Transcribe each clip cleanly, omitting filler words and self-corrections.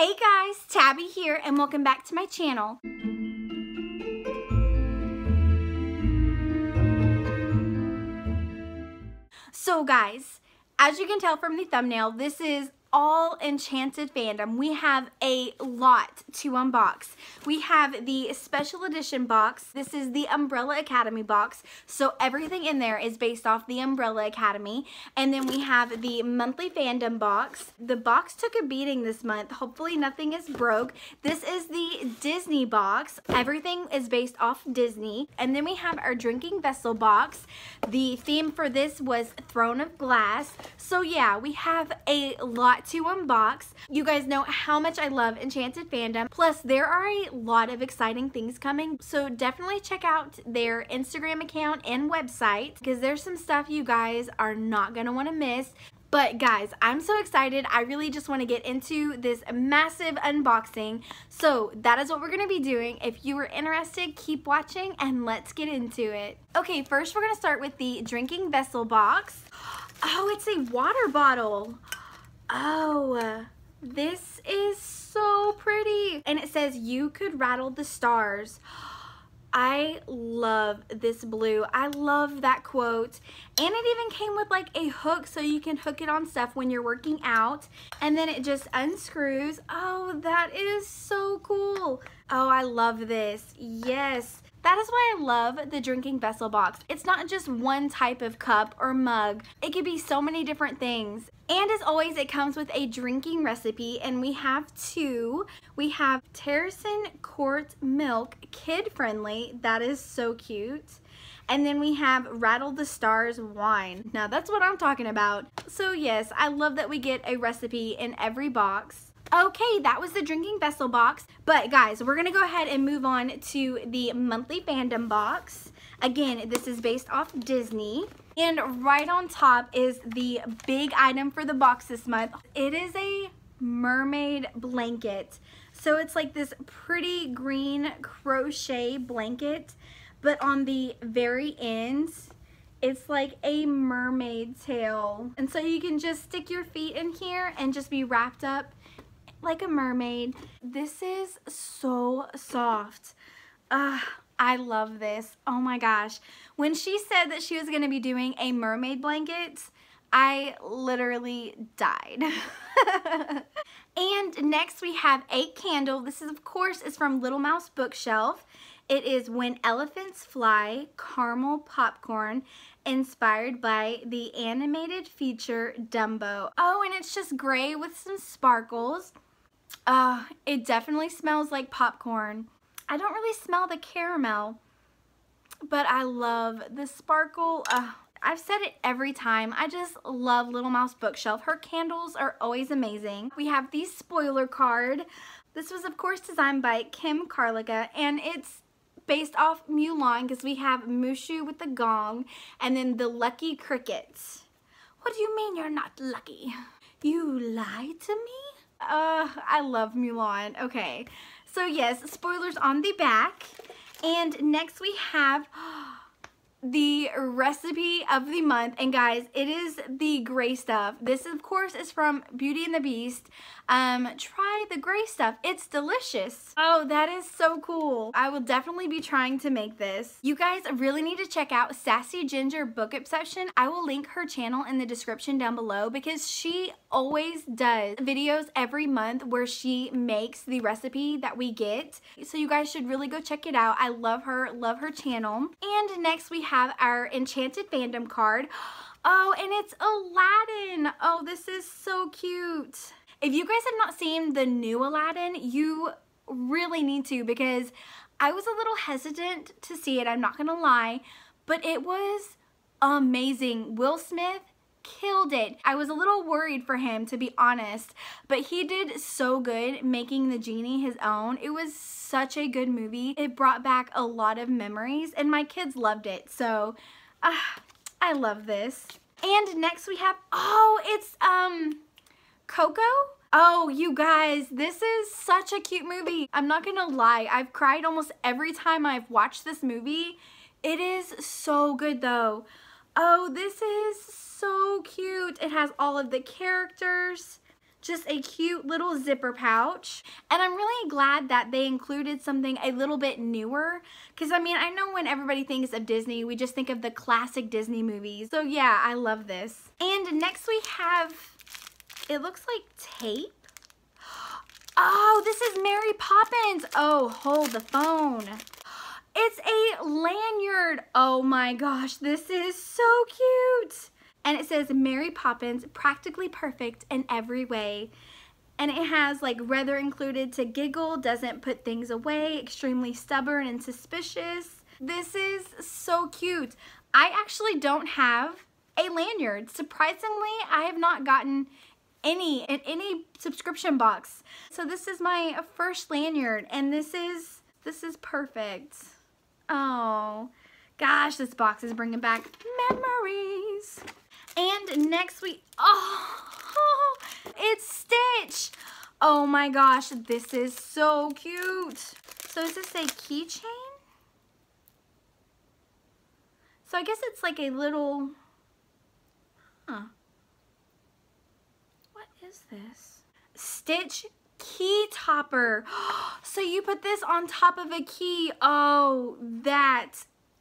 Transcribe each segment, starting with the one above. Hey guys, Tabby here and welcome back to my channel. So guys, as you can tell from the thumbnail, this is all Enchanted Fandom. We have a lot to unbox. We have the special edition box. This is the Umbrella Academy box. So everything in there is based off the Umbrella Academy. And then we have the monthly fandom box. The box took a beating this month. Hopefully nothing is broke. This is the Disney box. Everything is based off Disney. And then we have our drinking vessel box. The theme for this was Throne of Glass. So yeah, we have a lot to unbox. You guys know how much I love Enchanted Fandom. Plus, there are a lot of exciting things coming, so definitely check out their Instagram account and website because there's some stuff you guys are not going to want to miss. But guys, I'm so excited. I really just want to get into this massive unboxing. So that is what we're going to be doing. If you are interested, keep watching and let's get into it. Okay, first we're going to start with the drinking vessel box. Oh, it's a water bottle. Oh, this is so pretty. And it says, "You could rattle the stars." I love this blue. I love that quote. And it even came with like a hook so you can hook it on stuff when you're working out. And then it just unscrews. Oh, that is so cool. Oh, I love this. Yes. That is why I love the drinking vessel box. It's not just one type of cup or mug. It could be so many different things. And as always, it comes with a drinking recipe, and we have two. We have Terracin Quart Milk, kid friendly. That is so cute. And then we have Rattle the Stars Wine. Now that's what I'm talking about. So yes, I love that we get a recipe in every box. Okay, that was the drinking vessel box. But guys, we're gonna go ahead and move on to the monthly fandom box. Again, this is based off Disney. And right on top is the big item for the box this month. It is a mermaid blanket. So it's like this pretty green crochet blanket, but on the very end, it's like a mermaid tail. And so you can just stick your feet in here and just be wrapped up like a mermaid. This is so soft. I love this. Oh my gosh. When she said that she was going to be doing a mermaid blanket, I literally died. And next we have a candle. This is, of course, is from Little Mouse Bookshelf. It is When Elephants Fly Caramel Popcorn, inspired by the animated feature Dumbo. Oh, and it's just gray with some sparkles. It definitely smells like popcorn. I don't really smell the caramel, but I love the sparkle. I've said it every time. I just love Little Mouse Bookshelf. Her candles are always amazing. We have the spoiler card. This was, of course, designed by Kim Carlica, and it's based off Mulan because we have Mushu with the gong and then the lucky crickets. What do you mean you're not lucky? You lie to me? I love Mulan. Okay. So yes, spoilers on the back. And next we have the recipe of the month, and guys, it is the gray stuff. This, of course, is from Beauty and the Beast. Try the gray stuff. It's delicious. Oh, that is so cool. I will definitely be trying to make this. You guys really need to check out Sassy Ginger Book Obsession. I will link her channel in the description down below because she always does videos every month where she makes the recipe that we get. So you guys should really go check it out. I love her channel. And next we have our Enchanted Fandom card. Oh, and it's Aladdin. Oh, this is so cute. If you guys have not seen the new Aladdin, you really need to, because I was a little hesitant to see it, I'm not gonna lie, but it was amazing. Will Smith killed it. I was a little worried for him, to be honest, but he did so good making the genie his own. It was such a good movie. It brought back a lot of memories and my kids loved it. So I love this. And next we have, oh, it's Coco. Oh, you guys, this is such a cute movie. I'm not gonna lie, I've cried almost every time I've watched this movie. It is so good though. Oh, this is so cute. It has all of the characters. just a cute little zipper pouch. And I'm really glad that they included something a little bit newer, because I mean, I know when everybody thinks of Disney, we just think of the classic Disney movies. So yeah, I love this. And next we have, it looks like tape. Oh, this is Mary Poppins. Oh, hold the phone. It's a lanyard. Oh my gosh, this is so cute. And it says Mary Poppins, practically perfect in every way. And it has like rather included to giggle, doesn't put things away, extremely stubborn and suspicious. This is so cute. I actually don't have a lanyard. Surprisingly, I have not gotten any in any subscription box. So this is my first lanyard, and this is perfect. Oh gosh, this box is bringing back memories. And next we, oh, it's Stitch. Oh my gosh, this is so cute. So is this a keychain? So I guess it's like a little, huh. What is this? Stitch key topper. So you put this on top of a key. Oh, that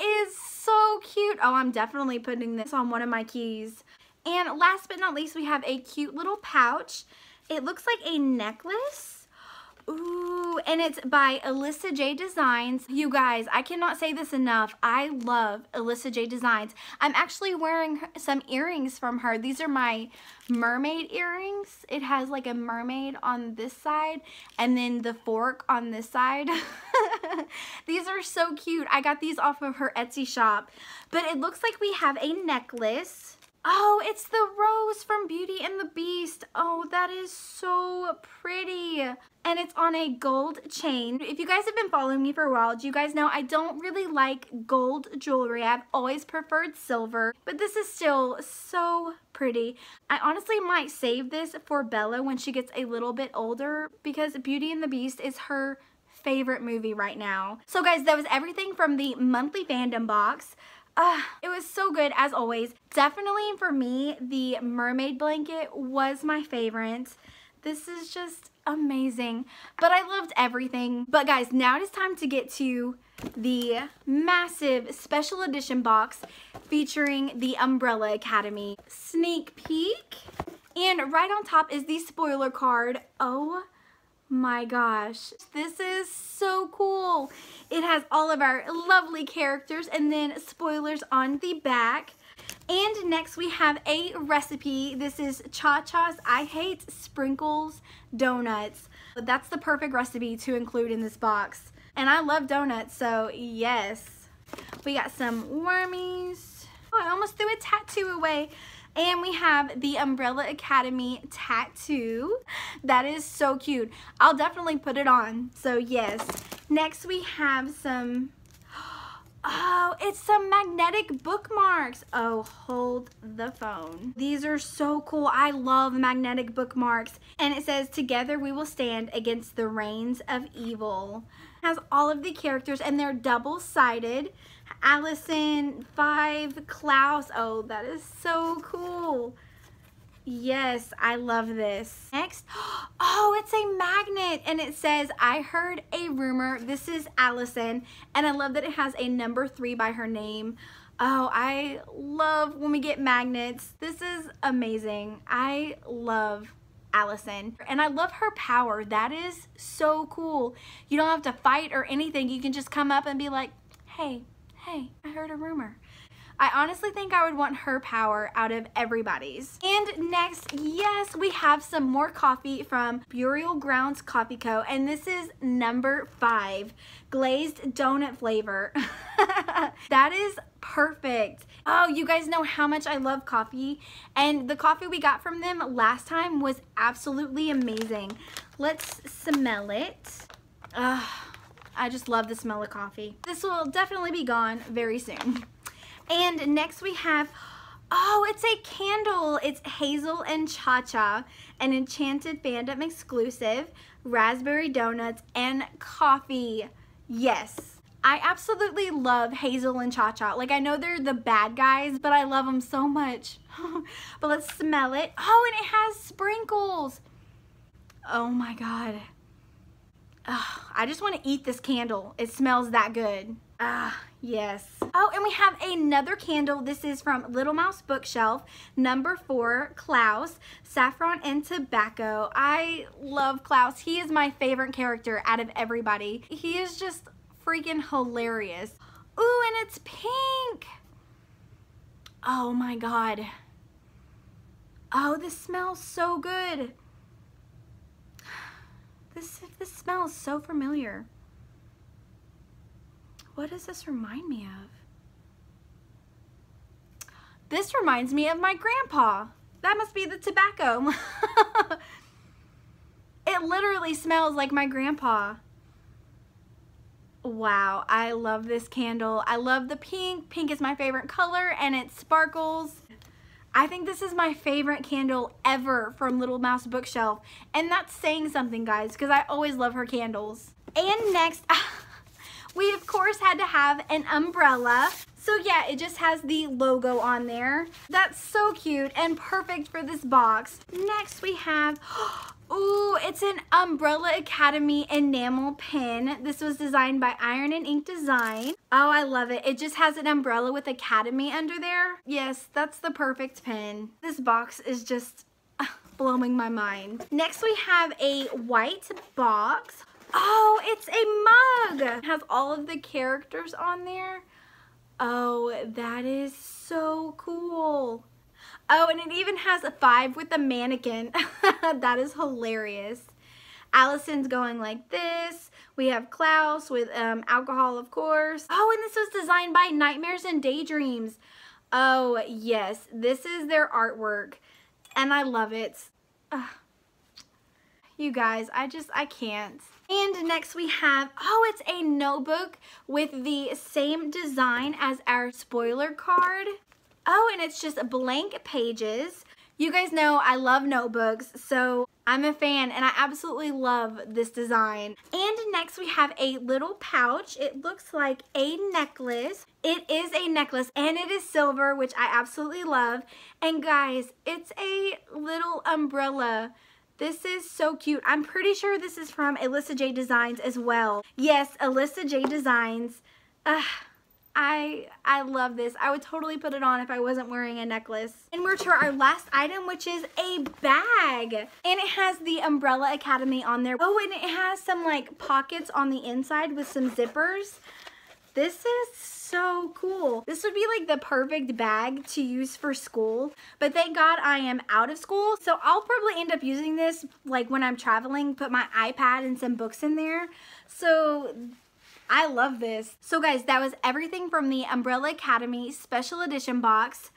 is so cute. Oh, I'm definitely putting this on one of my keys. And last but not least, we have a cute little pouch. It looks like a necklace. Ooh, and it's by Alyssa J Designs. You guys, I cannot say this enough. I love Alyssa J Designs. I'm actually wearing some earrings from her. These are my mermaid earrings. It has like a mermaid on this side and then the fork on this side. These are so cute. I got these off of her Etsy shop. But it looks like we have a necklace. Oh, it's the rose from Beauty and the Beast. Oh, that is so pretty. And it's on a gold chain. If you guys have been following me for a while, you guys know I don't really like gold jewelry. I've always preferred silver, but this is still so pretty. I honestly might save this for Bella when she gets a little bit older, because Beauty and the Beast is her favorite movie right now. So guys, that was everything from the monthly fandom box. It was so good as always. Definitely for me, the mermaid blanket was my favorite. This is just amazing, but I loved everything. But guys, now it is time to get to the massive special edition box featuring the Umbrella Academy sneak peek. And right on top is the spoiler card. Oh my gosh, this is so cool. It has all of our lovely characters and then spoilers on the back. And next we have a recipe. This is Cha-Cha's I Hate Sprinkles Donuts. That's the perfect recipe to include in this box. And I love donuts, so yes. We got some wormies. Oh, I almost threw a tattoo away. And we have the Umbrella Academy tattoo. That is so cute. I'll definitely put it on, so yes. Next we have some, oh, it's some magnetic bookmarks. Oh, hold the phone. These are so cool. I love magnetic bookmarks. And it says, together we will stand against the reins of evil. It has all of the characters and they're double-sided. Allison, Five, Klaus. Oh, that is so cool. Yes, I love this. Next, oh, it's a magnet and it says, I heard a rumor. This is Allison, and I love that it has a number 3 by her name. Oh, I love when we get magnets. This is amazing. I love Allison, and I love her power. That is so cool. You don't have to fight or anything. You can just come up and be like, hey, hey, I heard a rumor. I honestly think I would want her power out of everybody's. And next, yes, we have some more coffee from Burial Grounds Coffee Co. And this is number 5, glazed donut flavor. That is perfect. Oh, you guys know how much I love coffee. And the coffee we got from them last time was absolutely amazing. Let's smell it. Ugh. I just love the smell of coffee. This will definitely be gone very soon. And next we have, oh, it's a candle. It's Hazel and Cha-Cha, an Enchanted Fandom exclusive, raspberry donuts and coffee. Yes. I absolutely love Hazel and Cha-Cha. Like, I know they're the bad guys, but I love them so much. But let's smell it. Oh, and it has sprinkles. Oh my God. Ugh, I just want to eat this candle. It smells that good. Ah, yes. Oh, and we have another candle. This is from Little Mouse Bookshelf, number 4, Klaus, Saffron and Tobacco. I love Klaus. He is my favorite character out of everybody. He is just freaking hilarious. Ooh, and it's pink. Oh my God. Oh, this smells so good. This smells so familiar. What does this remind me of? This reminds me of my grandpa. That must be the tobacco. It literally smells like my grandpa. Wow, I love this candle. I love the pink. Pink is my favorite color and it sparkles. I think this is my favorite candle ever from Little Mouse Bookshelf. And that's saying something, guys, because I always love her candles. And next, we of course had to have an umbrella. So yeah, it just has the logo on there. That's so cute and perfect for this box. Next we have, ooh, it's an Umbrella Academy enamel pin. This was designed by Iron and Ink Design. Oh, I love it. It just has an umbrella with Academy under there. Yes, that's the perfect pin. This box is just blowing my mind. Next we have a white box. Oh, it's a mug. It has all of the characters on there. Oh, that is so cool. Oh, and it even has a 5 with a mannequin. That is hilarious. Allison's going like this. We have Klaus with alcohol, of course. Oh, and this was designed by Nightmares and Daydreams. Oh, yes. This is their artwork, and I love it. Ugh. You guys, I can't. And next we have, oh, it's a notebook with the same design as our spoiler card. Oh, and it's just blank pages. You guys know I love notebooks, so I'm a fan and I absolutely love this design. And next we have a little pouch. It looks like a necklace. It is a necklace and it is silver, which I absolutely love. And guys, it's a little umbrella. This is so cute. I'm pretty sure this is from Alyssa J Designs as well. Yes, Alyssa J Designs. Ugh. I love this. I would totally put it on if I wasn't wearing a necklace. And we're to our last item, which is a bag. And it has the Umbrella Academy on there. Oh, and it has some like pockets on the inside with some zippers. This is so cool. This would be like the perfect bag to use for school, but thank God I am out of school. So I'll probably end up using this like when I'm traveling, put my iPad and some books in there. So I love this. So guys, that was everything from the Umbrella Academy Special Edition box.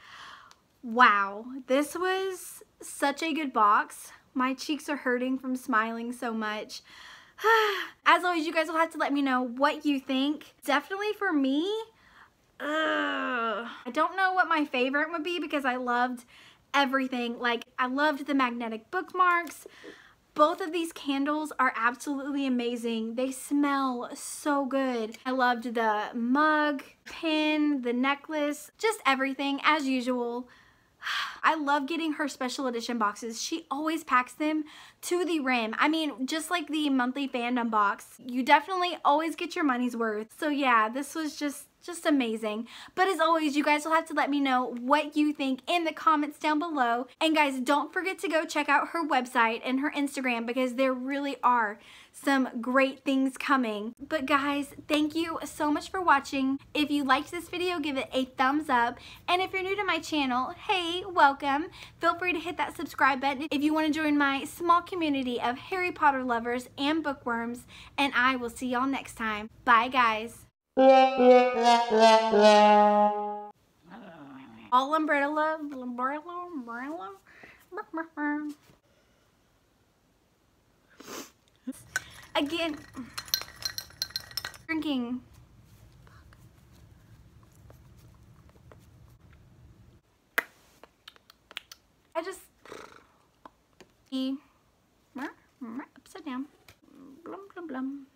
Wow, this was such a good box. My cheeks are hurting from smiling so much. As always, you guys will have to let me know what you think. Definitely for me, I don't know what my favorite would be because I loved everything. Like, I loved the magnetic bookmarks. Both of these candles are absolutely amazing. They smell so good. I loved the mug, pin, the necklace, just everything as usual. I love getting her special edition boxes. She always packs them to the rim. I mean, just like the monthly fandom box, you definitely always get your money's worth. So yeah, this was just amazing. But as always, you guys will have to let me know what you think in the comments down below. And guys, don't forget to go check out her website and her Instagram because there really are some great things coming. But guys, thank you so much for watching. If you liked this video, give it a thumbs up. And if you're new to my channel, hey, welcome. Feel free to hit that subscribe button if you want to join my small community of Harry Potter lovers and bookworms. And I will see y'all next time. Bye, guys. All umbrella. Again, drinking. I just upside down. Blum blum blum.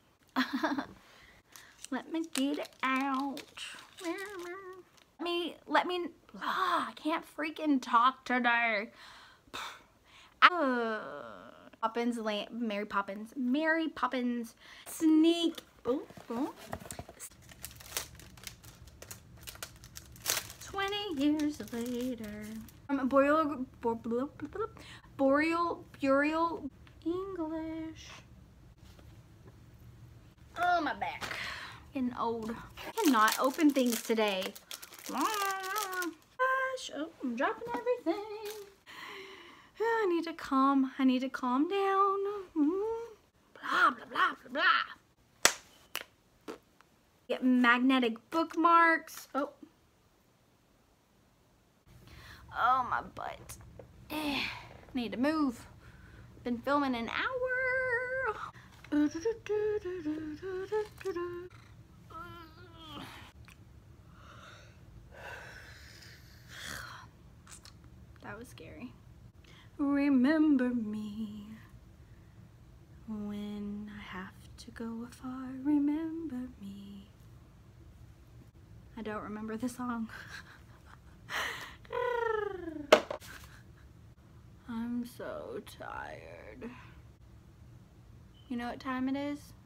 Let me get it out. Let me, I can't freaking talk today. Poppins, Mary Poppins, Sneak, oh, 20 years later. Burial, English. Oh, my back. Getting old. I cannot open things today. Gosh, oh, I'm dropping everything. I need to calm. I need to calm down. Blah, blah, blah, blah, blah. Get magnetic bookmarks. Oh. Oh, my butt. Need to move. Been filming an hour. That was scary. Remember me when I have to go afar. Remember me. I don't remember the song. I'm so tired. You know what time it is?